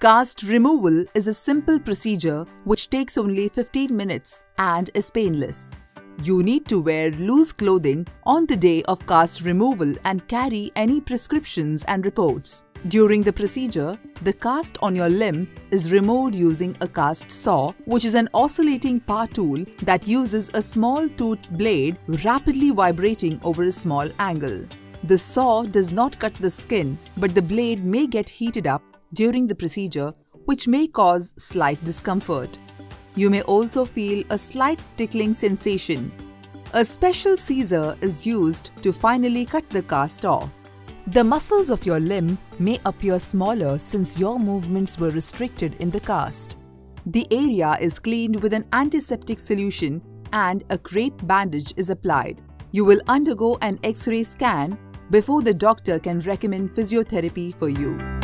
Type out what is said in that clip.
Cast removal is a simple procedure which takes only 15 minutes and is painless. You need to wear loose clothing on the day of cast removal and carry any prescriptions and reports. During the procedure, the cast on your limb is removed using a cast saw, which is an oscillating power tool that uses a small toothed blade rapidly vibrating over a small angle. The saw does not cut the skin, but the blade may get heated up during the procedure, which may cause slight discomfort. You may also feel a slight tickling sensation. A special scissor is used to finally cut the cast off. The muscles of your limb may appear smaller since your movements were restricted in the cast. The area is cleaned with an antiseptic solution and a crepe bandage is applied. You will undergo an X-ray scan before the doctor can recommend physiotherapy for you.